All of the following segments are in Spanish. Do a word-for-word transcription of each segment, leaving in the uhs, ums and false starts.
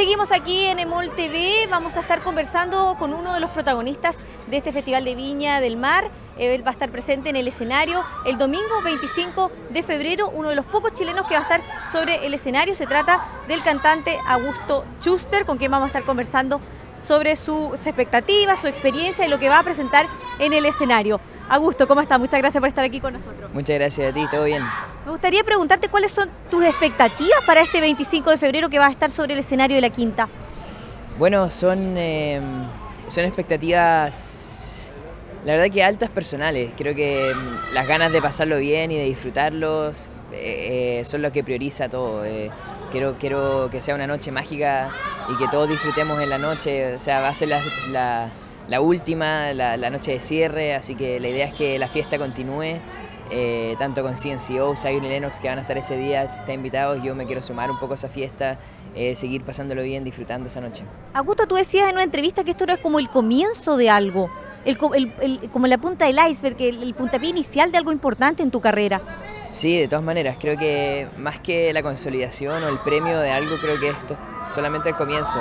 Seguimos aquí en Emol T V, vamos a estar conversando con uno de los protagonistas de este Festival de Viña del Mar. Él va a estar presente en el escenario el domingo veinticinco de febrero, uno de los pocos chilenos que va a estar sobre el escenario. Se trata del cantante Augusto Schuster, con quien vamos a estar conversando sobre sus expectativas, su experiencia y lo que va a presentar en el escenario. Augusto, ¿cómo estás? Muchas gracias por estar aquí con nosotros. Muchas gracias a ti, todo bien. Me gustaría preguntarte cuáles son tus expectativas para este veinticinco de febrero que va a estar sobre el escenario de La Quinta. Bueno, son, eh, son expectativas, la verdad que altas personales. Creo que eh, las ganas de pasarlo bien y de disfrutarlos eh, eh, son lo que prioriza todo. Eh, quiero, quiero que sea una noche mágica y que todos disfrutemos en la noche. O sea, va a ser la... la La última, la, la noche de cierre, así que la idea es que la fiesta continúe, eh, tanto con C N C O, Zaño y Lennox, que van a estar ese día, están invitados. Yo me quiero sumar un poco a esa fiesta, eh, seguir pasándolo bien, disfrutando esa noche. Augusto, tú decías en una entrevista que esto era como el comienzo de algo, el, el, el, como la punta del iceberg, el, el puntapié inicial de algo importante en tu carrera. Sí, de todas maneras, creo que más que la consolidación o el premio de algo, creo que esto es solamente el comienzo.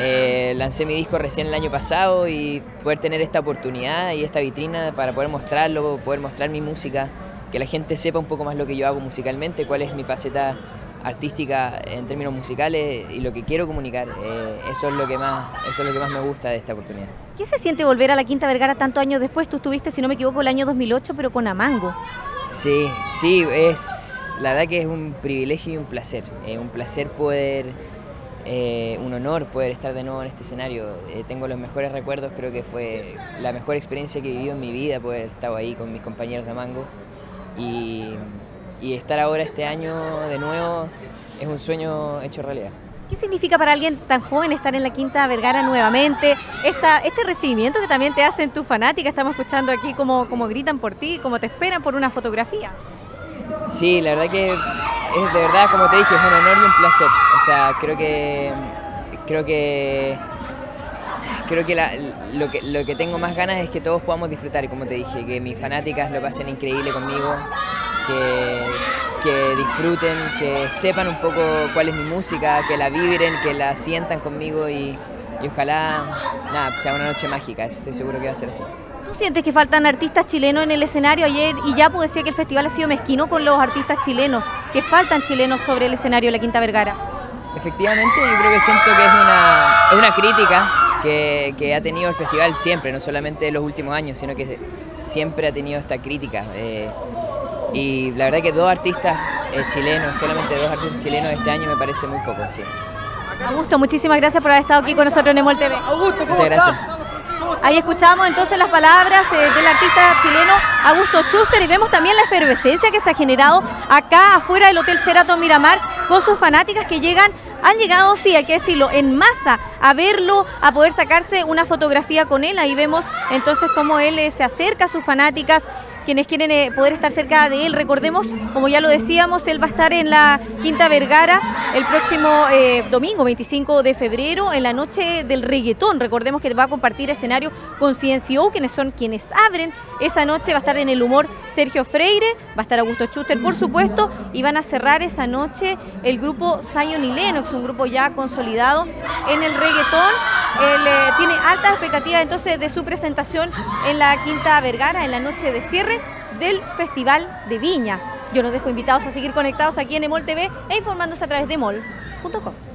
Eh, lancé mi disco recién el año pasado y poder tener esta oportunidad y esta vitrina para poder mostrarlo, poder mostrar mi música, que la gente sepa un poco más lo que yo hago musicalmente, cuál es mi faceta artística en términos musicales y lo que quiero comunicar, eh, eso es lo que más, eso es lo que más me gusta de esta oportunidad. ¿Qué se siente volver a La Quinta Vergara tantos años después? Tú estuviste, si no me equivoco, el año dos mil ocho, pero con Mango. Sí, sí, es, la verdad que es un privilegio y un placer, eh, un placer poder... Eh, un honor poder estar de nuevo en este escenario. Eh, tengo los mejores recuerdos, creo que fue la mejor experiencia que he vivido en mi vida, poder estar ahí con mis compañeros de Mango. Y, y estar ahora este año de nuevo es un sueño hecho realidad. ¿Qué significa para alguien tan joven estar en La Quinta Vergara nuevamente? Esta, este recibimiento que también te hacen tus fanáticas, estamos escuchando aquí cómo, sí, cómo gritan por ti, cómo te esperan por una fotografía. Sí, la verdad que es de verdad, como te dije, es un honor y un placer. O sea, creo que creo que creo que, la, lo que lo que tengo más ganas es que todos podamos disfrutar, como te dije, que mis fanáticas lo pasen increíble conmigo, que, que disfruten, que sepan un poco cuál es mi música, que la vibren, que la sientan conmigo y, y ojalá nada, sea una noche mágica. Eso estoy seguro que va a ser así. ¿Tú sientes que faltan artistas chilenos en el escenario? Ayer y ya pude decir que el festival ha sido mezquino con los artistas chilenos, que faltan chilenos sobre el escenario de La Quinta Vergara. Efectivamente, yo creo que siento que es una, es una crítica que, que ha tenido el festival siempre, no solamente en los últimos años, sino que siempre ha tenido esta crítica. Eh, y la verdad que dos artistas eh, chilenos, solamente dos artistas chilenos este año me parece muy poco. Sí. Augusto, muchísimas gracias por haber estado aquí con nosotros en Emol T V. Augusto, ¿cómo estás? Ahí escuchamos entonces las palabras eh, del artista chileno Augusto Schuster y vemos también la efervescencia que se ha generado acá afuera del Hotel Cerato Miramar con sus fanáticas que llegan, han llegado, sí, hay que decirlo, en masa a verlo, a poder sacarse una fotografía con él. Ahí vemos entonces cómo él eh, se acerca a sus fanáticas, quienes quieren eh, poder estar cerca de él. Recordemos, como ya lo decíamos, él va a estar en La Quinta Vergara el próximo eh, domingo veinticinco de febrero, en la noche del reggaetón. Recordemos que va a compartir escenario con C N C O, quienes son quienes abren esa noche. Va a estar en el humor Sergio Freire, va a estar Augusto Schuster, por supuesto, y van a cerrar esa noche el grupo Zaño Nileno, que es un grupo ya consolidado en el reggaetón. Él eh, tiene altas expectativas entonces de su presentación en La Quinta Vergara, en la noche de cierre del Festival de Viña. Yo los dejo invitados a seguir conectados aquí en Emol T V e informándose a través de emol punto com.